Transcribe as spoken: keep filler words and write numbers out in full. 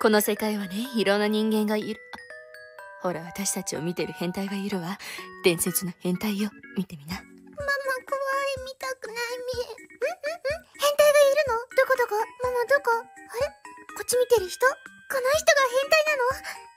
この世界はね、いろんな人間がいる。ほら、私たちを見てる変態がいるわ。伝説の変態よ。見てみな。ママ、怖い。見たくないみ。うんうんうん。変態がいるの？どこどこ？ママ、どこ？あれ？こっち見てる人？この人が変態なの？